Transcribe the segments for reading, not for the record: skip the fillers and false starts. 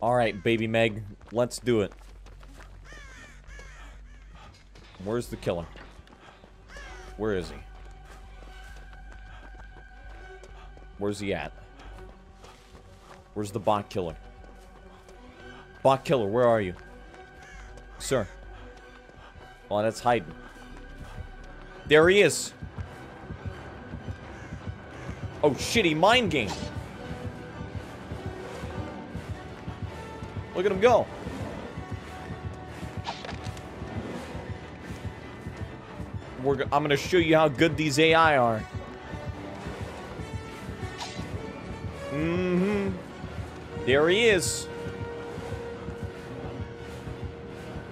All right, baby Meg, let's do it. Where's the killer? Where is he? Where's he at? Where's the bot killer? Bot killer, where are you? Sir. Oh, that's hiding. There he is. Oh, shitty mind game. Look at him go. I'm going to show you how good these AI are. Mm-hmm. There he is.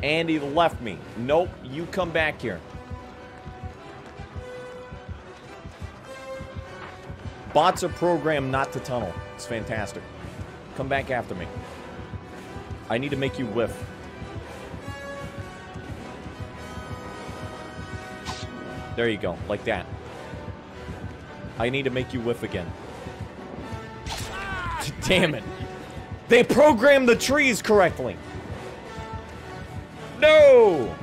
And he left me. Nope, you come back here. Bots are programmed not to tunnel. It's fantastic. Come back after me. I need to make you whiff. There you go, like that. I need to make you whiff again. Damn it. They programmed the trees correctly. No!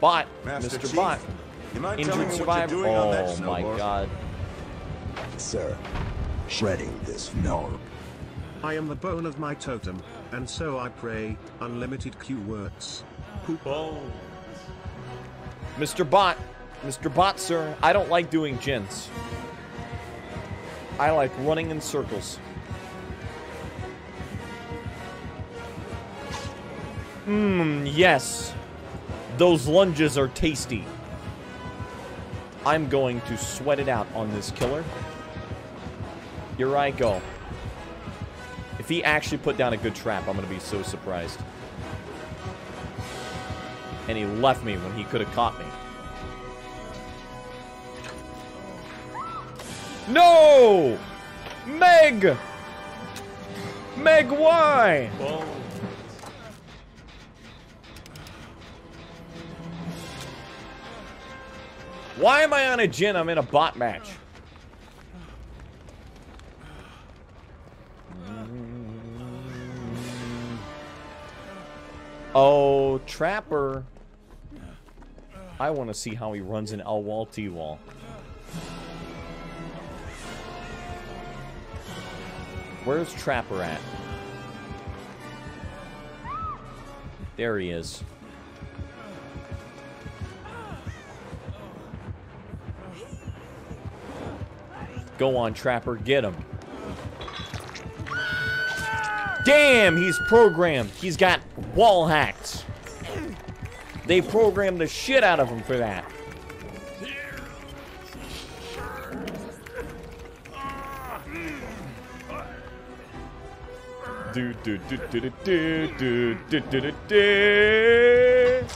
Bot, Master Mr. Chief, Bot, injured survivor. Oh my god. Sir, shredding this knob. I am the bone of my totem, and so I pray, unlimited Q words. Poop. Oh. Mr. Bot, sir, I don't like doing gins. I like running in circles. Mmm, yes. Those lunges are tasty. I'm going to sweat it out on this killer. Here I go. If he actually put down a good trap, I'm going to be so surprised. And he left me when he could have caught me. No! Meg! Meg, why? Well, why am I on a gin? I'm in a bot match. Oh, Trapper. I want to see how he runs an L wall T wall. Where's Trapper at? There he is. Go on, Trapper, get him. Damn, he's programmed. He's got wall hacks. They programmed the shit out of him for that. Do do do do do do do do do do do.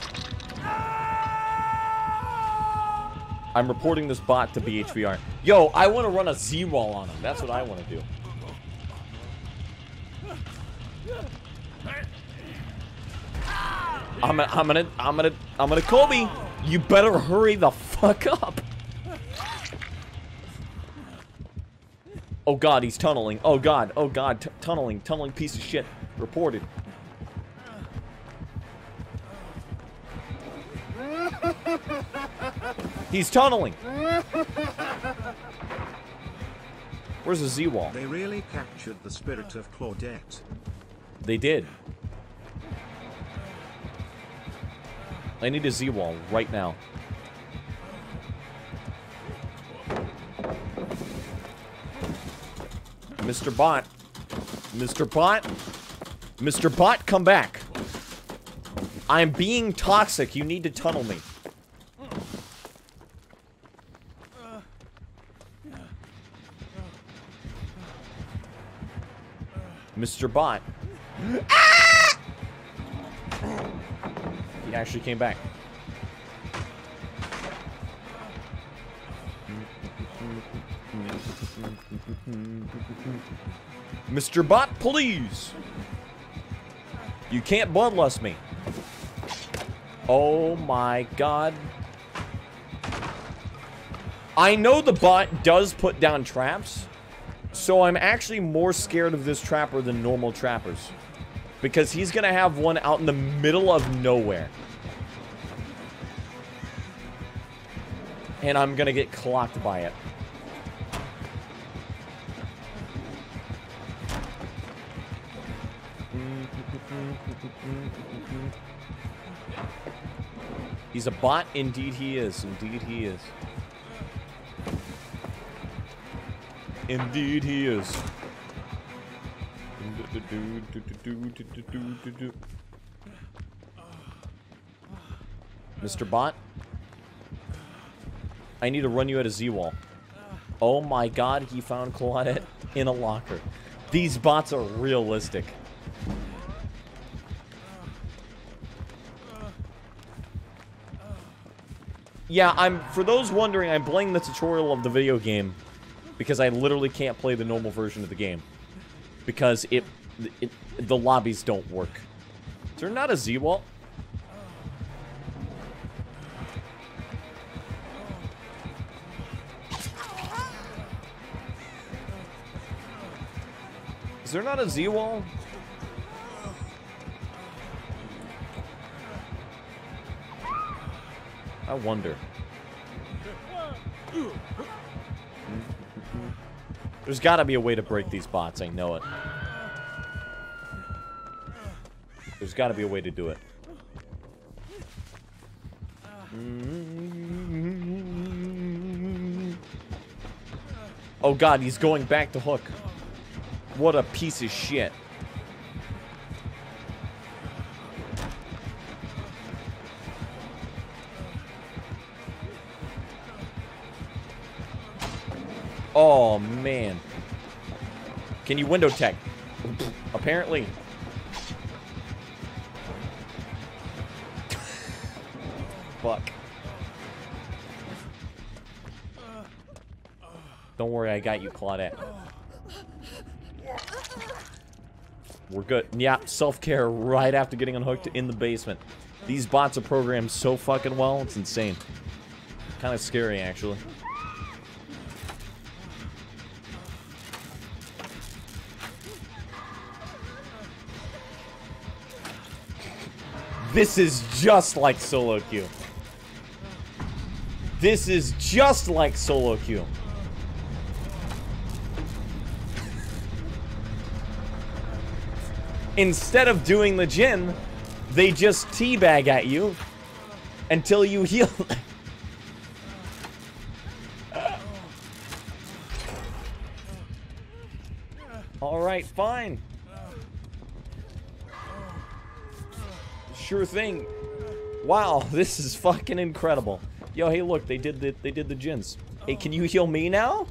I'm reporting this bot to BHVR. Yo, I want to run a Z-wall on him. That's what I want to do. I'm gonna Kobe. You better hurry the fuck up. Oh god, he's tunneling. Oh god, tunneling piece of shit. Reported. He's tunneling. Where's the Z-wall? They really captured the spirit of Claudette. They did. I need a Z-wall right now. Mr. Bot. Mr. Bot. Mr. Bot, come back. I'm being toxic. You need to tunnel me. Mr. Bot. Ah! He actually came back. Mr. Bot, please. You can't bloodlust me. Oh my god. I know the bot does put down traps, so I'm actually more scared of this trapper than normal trappers, because he's going to have one out in the middle of nowhere. And I'm going to get clocked by it. He's a bot. Indeed he is. Indeed he is. Indeed he is. Mr. Bot, I need to run you at a Z-wall. Oh my god, he found Claudette in a locker. These bots are realistic. Yeah, for those wondering, I'm playing the tutorial of the video game, because I literally can't play the normal version of the game. Because the lobbies don't work. Is there not a Z-wall? Is there not a Z-wall? I wonder. There's gotta be a way to break these bots, I know it. There's gotta be a way to do it. Oh god, he's going back to hook. What a piece of shit. Oh, man. Can you window tech? Apparently. Fuck. Don't worry, I got you, Claudette. We're good. Yeah, self-care right after getting unhooked in the basement. These bots are programmed so fucking well, it's insane. Kind of scary, actually. This is just like solo queue. This is just like solo queue. Instead of doing the gym, they just teabag at you until you heal. All right, fine. Sure thing. Wow, this is fucking incredible. Yo, hey, look, they did the gins. Hey, can you heal me now?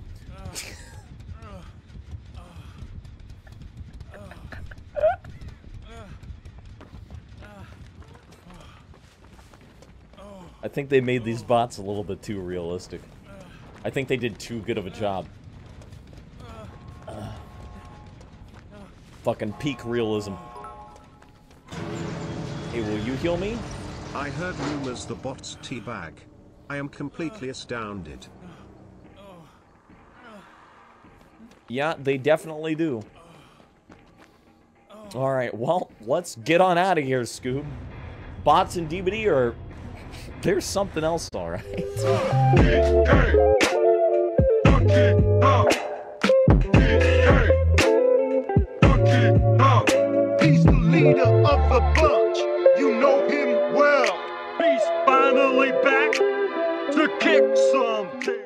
I think they made these bots a little bit too realistic. I think they did too good of a job. Fucking peak realism. Hey, will you heal me? I heard rumors the bots teabag. I am completely astounded. Yeah, they definitely do. Alright, well, let's get on out of here, Scoob. Bots and DVD are... There's something else, alright? He's the leader of the bunch. You know him well. He's finally back to kick some.